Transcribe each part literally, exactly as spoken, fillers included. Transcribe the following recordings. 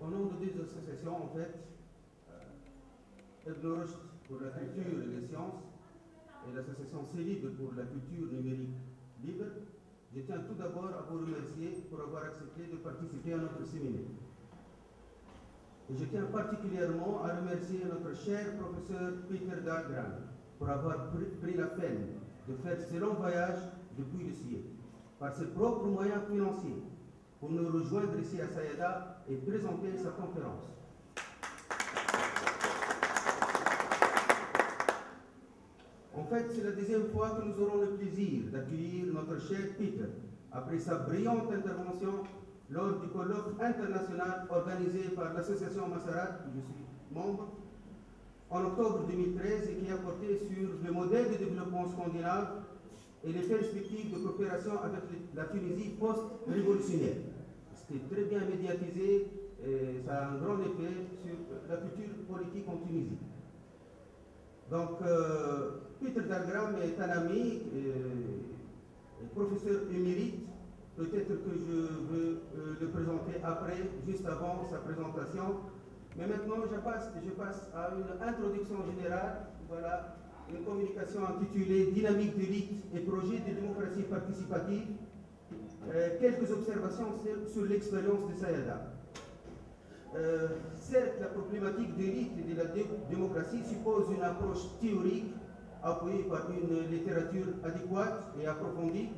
Au nombre de deux associations, en fait, Ibn Rochd pour la culture et les sciences et l'association CLibre pour la culture numérique libre, je tiens tout d'abord à vous remercier pour avoir accepté de participer à notre séminaire. Et je tiens particulièrement à remercier notre cher professeur Peter Dahlgren pour avoir pris la peine de faire ce long voyage depuis le C I E, par ses propres moyens financiers, pour nous rejoindre ici à Sayada et présenter sa conférence. En fait, c'est la deuxième fois que nous aurons le plaisir d'accueillir notre cher Peter, après sa brillante intervention lors du colloque international organisé par l'association Masarat, où je suis membre, en octobre deux mille treize, et qui a porté sur le modèle de développement scandinave et les perspectives de coopération avec la Tunisie post-révolutionnaire. C'était très bien médiatisé et ça a un grand effet sur la culture politique en Tunisie. Donc, euh, Peter Dahlgren est un ami, euh, professeur émérite. Peut-être que je veux euh, le présenter après, juste avant sa présentation. Mais maintenant, je passe, je passe à une introduction générale. Voilà. Une communication intitulée « Dynamique d'élite et projet de démocratie participative euh, ». Quelques observations sur l'expérience de Sayada. Euh, certes, la problématique d'élite et de la dé démocratie suppose une approche théorique appuyée par une littérature adéquate et approfondie.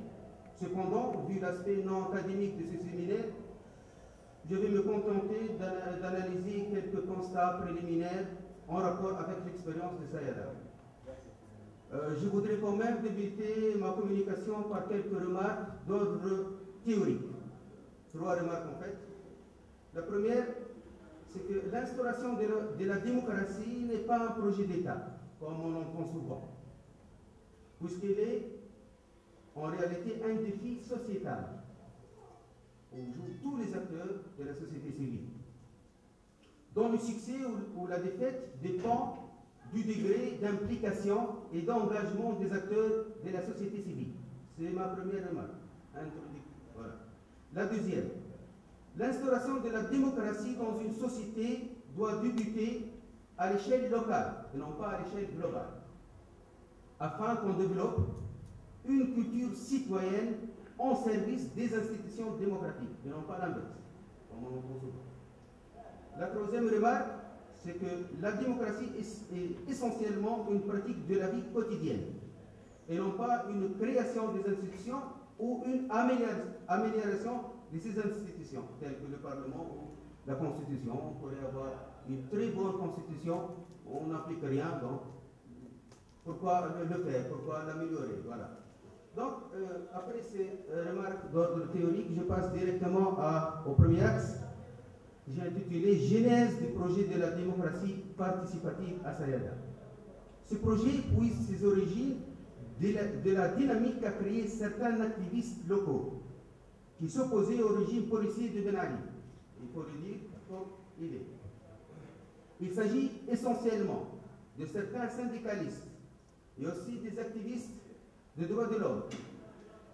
Cependant, vu l'aspect non académique de ce séminaire, je vais me contenter d'analyser quelques constats préliminaires en rapport avec l'expérience de Sayada. Euh, je voudrais quand même débuter ma communication par quelques remarques d'ordre théorique. Trois remarques en fait. La première, c'est que l'instauration de, de la démocratie n'est pas un projet d'État, comme on entend souvent, puisqu'il est en réalité un défi sociétal. On joue tous les acteurs de la société civile, dont le succès ou, ou la défaite dépend du degré d'implication et d'engagement des acteurs de la société civile. C'est ma première remarque. Voilà. La deuxième, l'instauration de la démocratie dans une société doit débuter à l'échelle locale et non pas à l'échelle globale, afin qu'on développe une culture citoyenne en service des institutions démocratiques et non pas l'inverse, comme on entend souvent. La troisième remarque, c'est que la démocratie est essentiellement une pratique de la vie quotidienne et non pas une création des institutions ou une amélioration de ces institutions, telles que le Parlement ou la Constitution. On pourrait avoir une très bonne Constitution, on n'applique rien, donc pourquoi le faire, pourquoi l'améliorer, voilà. Donc, euh, après ces remarques d'ordre théorique, je passe directement à, au premier axe. J'ai intitulé « Genèse du projet de la démocratie participative à Sayada ». Ce projet puise ses origines de la, de la dynamique qu'a créée certains activistes locaux qui s'opposaient au régime policier de Ben Ali. Il faut le dire comme il est. Il s'agit essentiellement de certains syndicalistes et aussi des activistes des droits de l'homme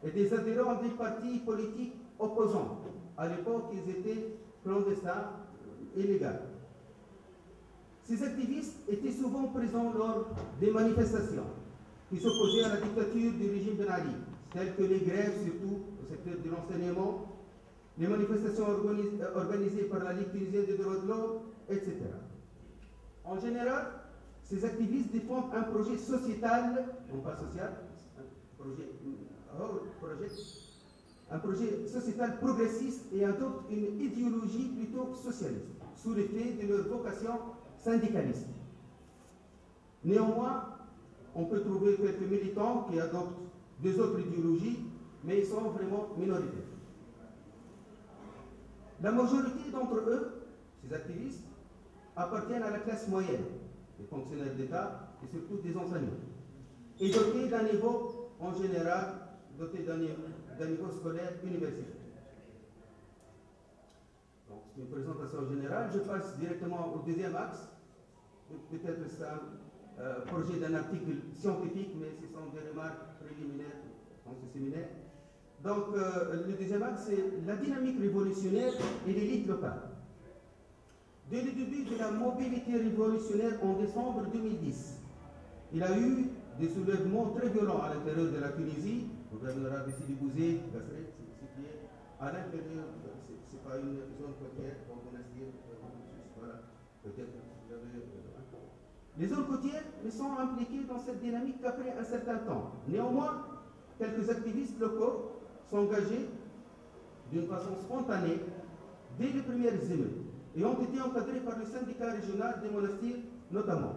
et des adhérents des partis politiques opposants. À l'époque, ils étaient clandestins, illégaux. Ces activistes étaient souvent présents lors des manifestations qui s'opposaient à la dictature du régime Ben Ali, telles que les grèves, surtout au secteur de l'enseignement, les manifestations organis organisées par la Ligue tunisienne des droits de l'homme, et cetera. En général, ces activistes défendent un projet sociétal, non pas social, un projet, un projet un projet sociétal progressiste et adopte une idéologie plutôt socialiste, sous l'effet de leur vocation syndicaliste. Néanmoins, on peut trouver quelques militants qui adoptent des autres idéologies, mais ils sont vraiment minoritaires. La majorité d'entre eux, ces activistes, appartiennent à la classe moyenne, des fonctionnaires d'État et surtout des enseignants, et dotés d'un niveau, en général, dotés d'un niveau d'un niveau scolaire universitaire. Donc, c'est une présentation générale. Je passe directement au deuxième axe. Peut-être c'est un euh, projet d'un article scientifique, mais ce sont des remarques préliminaires dans ce séminaire. Donc, euh, le deuxième axe, c'est la dynamique révolutionnaire et l'élite locale. Dès le début de la mobilité révolutionnaire en décembre deux mille dix, il a eu des soulèvements très violents à l'intérieur de la Tunisie. Le gouverneur de Sidi Bouzé, Gasret, c'est bien. À l'intérieur, ce n'est pas une zone côtière, comme on a dit, voilà, peut-être vous avez. Les zones côtières ne sont impliquées dans cette dynamique qu'après un certain temps. Néanmoins, quelques activistes locaux sont engagés d'une façon spontanée dès les premières émeutes et ont été encadrés par le syndicat régional des monastirs notamment.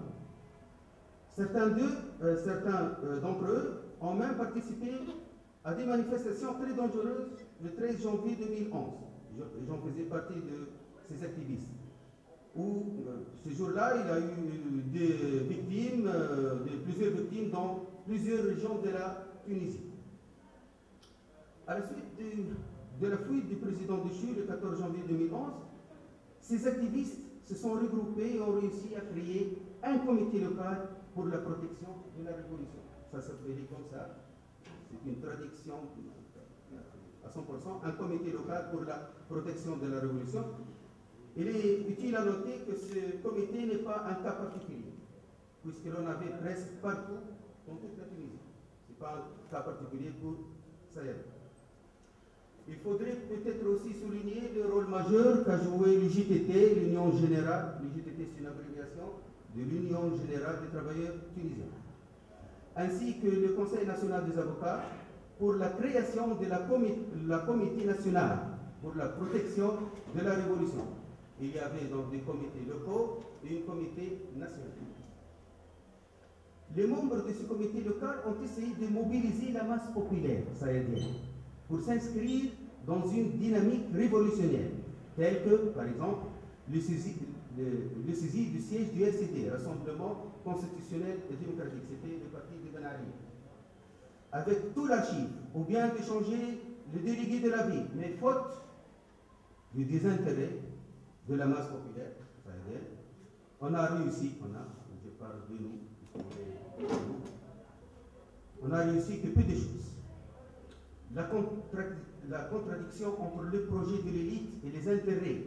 Certains d'eux, euh, certains euh, d'entre eux ont même participé à des manifestations très dangereuses le treize janvier deux mille onze. J'en faisais partie de ces activistes. Où euh, ce jour-là, il y a eu des victimes, euh, de plusieurs victimes dans plusieurs régions de la Tunisie. À la suite de, de la fuite du président Déchu le quatorze janvier deux mille onze, ces activistes se sont regroupés et ont réussi à créer un comité local pour la protection de la révolution. Ça s'appelait comme ça, c'est une traduction à cent pour cent, un comité local pour la protection de la révolution. Il est utile à noter que ce comité n'est pas un cas particulier, puisque l'on avait presque partout dans toute la Tunisie. Ce n'est pas un cas particulier pour Sayada. Il faudrait peut-être aussi souligner le rôle majeur qu'a joué l'U G T T, l'Union Générale. L'U G T T, c'est une abréviation de l'Union Générale des Travailleurs Tunisiens, ainsi que le Conseil National des Avocats pour la création de la, comité, la Comité Nationale pour la protection de la Révolution. Il y avait donc des comités locaux et un comité national. Les membres de ce comité local ont essayé de mobiliser la masse populaire sahélienne pour s'inscrire dans une dynamique révolutionnaire, telle que, par exemple, le saisie du siège du R C D, Rassemblement Constitutionnel et Démocratique, c'était le parti de Ben Ali, avec tout l'archive, ou bien de changer le délégué de la ville, mais faute du désintérêt de la masse populaire, on a réussi, on a, je parle de nous, on a réussi que peu de choses. La, contra la contradiction entre le projet de l'élite et les intérêts,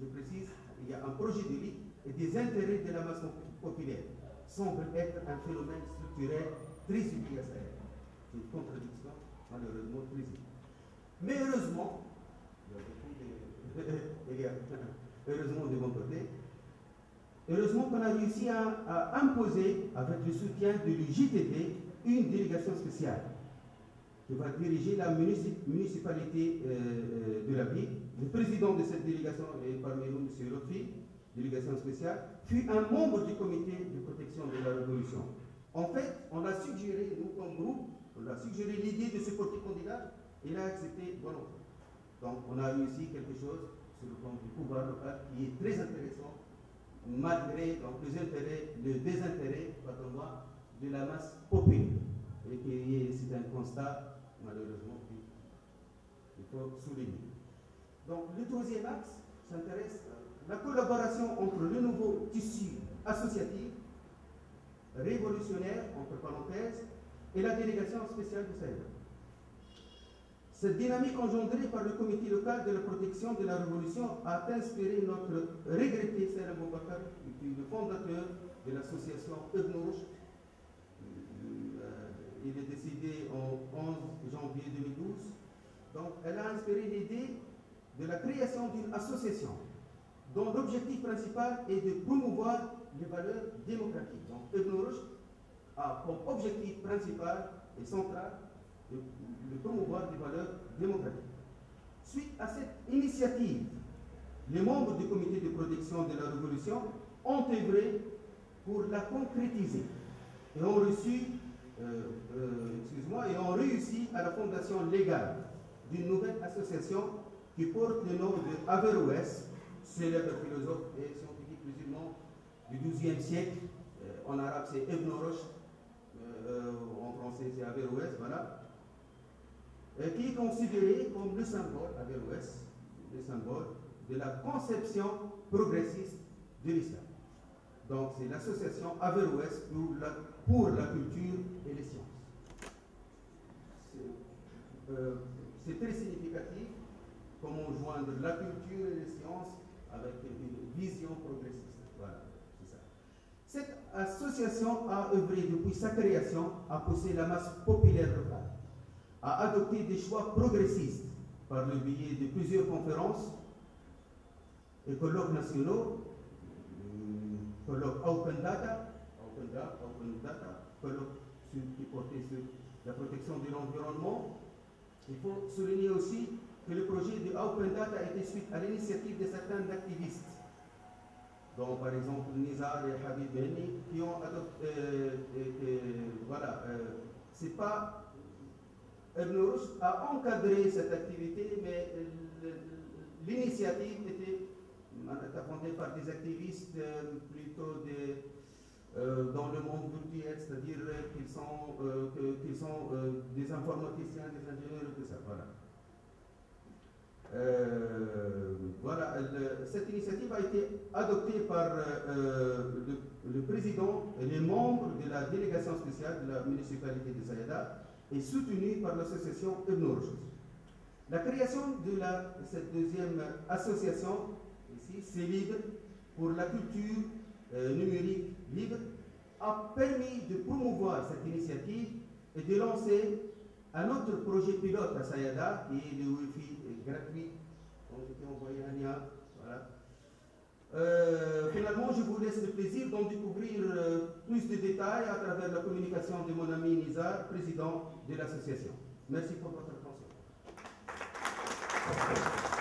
je précise, il y a un projet de l'élite et des intérêts de la masse populaire, semble être un phénomène structurel très utile à Sahel. C'est une contradiction malheureusement très utile. Mais heureusement, il y a beaucoup de... il y a... Heureusement, de mon côté, heureusement qu'on a réussi à, à imposer, avec le soutien de l'U G T T, une délégation spéciale qui va diriger la municipalité euh, de la ville. Le président de cette délégation, et parmi nous, M. Rodry, délégation spéciale, fut un membre du comité de protection de la révolution. En fait, on a suggéré, nous, comme groupe, on a suggéré l'idée de ce porter candidat, et il a accepté volontairement. Donc, on a réussi quelque chose sur le plan du pouvoir local qui est très intéressant, malgré donc, les intérêts, le désintérêt, pardon moi, de la masse populaire. Et c'est un constat, malheureusement, qu'il faut souligner. Donc, le troisième axe s'intéresse à la collaboration entre le nouveau tissu associatif, révolutionnaire, entre parenthèses, et la délégation spéciale du Sahel. Cette dynamique engendrée par le comité local de la protection de la révolution a inspiré notre regretté Saïd Aboubakar, qui est le fondateur de l'association Ibn Rochd. Il est décédé en onze janvier deux mille douze. Donc, elle a inspiré l'idée de la création d'une association dont l'objectif principal est de promouvoir les valeurs démocratiques. Donc, Ibn Rochd a comme objectif principal et central de, de promouvoir des valeurs démocratiques. Suite à cette initiative, les membres du comité de protection de la révolution ont œuvré pour la concrétiser et ont reçu, euh, euh, excuse-moi, et ont réussi à la fondation légale d'une nouvelle association qui porte le nom de Averroès, célèbre philosophe et scientifique musulman du douzième siècle. Euh, en arabe, c'est Ibn Rochd, euh, en français, c'est Averroès, voilà. Qui est considéré comme le symbole, Averroès, le symbole de la conception progressiste de l'islam. Donc c'est l'association Averroès pour la, pour la culture et les sciences. C'est euh, très significatif comment joindre la culture et les sciences à avec une vision progressiste. Voilà, c'est ça. Cette association a œuvré depuis sa création à pousser la masse populaire locale, à adopter des choix progressistes par le biais de plusieurs conférences et colloques nationaux, colloques Open Data, Open Data, Open Data, colloques qui portaient sur la protection de l'environnement. Il faut souligner aussi que le projet de Open Data a été suite à l'initiative de certains activistes, dont par exemple Nizar et Habib Benny, qui ont adopté. Euh, et, et, voilà, euh, c'est pas. Ibn Rochd a encadré cette activité, mais l'initiative était fondée par des activistes euh, plutôt des, euh, dans le monde culturel, c'est-à-dire qu'ils sont, euh, que, qu'ils sont euh, des informaticiens, des ingénieurs, tout ça. Voilà. Euh, voilà, le, cette initiative a été adoptée par euh, le, le président et les membres de la délégation spéciale de la municipalité de Sayada et soutenue par l'association Ibn Rochd. La création de la, cette deuxième association, ici, CLibre, pour la culture euh, numérique libre, a permis de promouvoir cette initiative et de lancer un autre projet pilote à Sayada, qui est le Wi-Fi gratuit. Donc, je t'ai envoyé un lien. Voilà. Euh, finalement, je vous laisse le plaisir d'en découvrir euh, plus de détails à travers la communication de mon ami Nizar, président de l'association. Merci pour votre attention.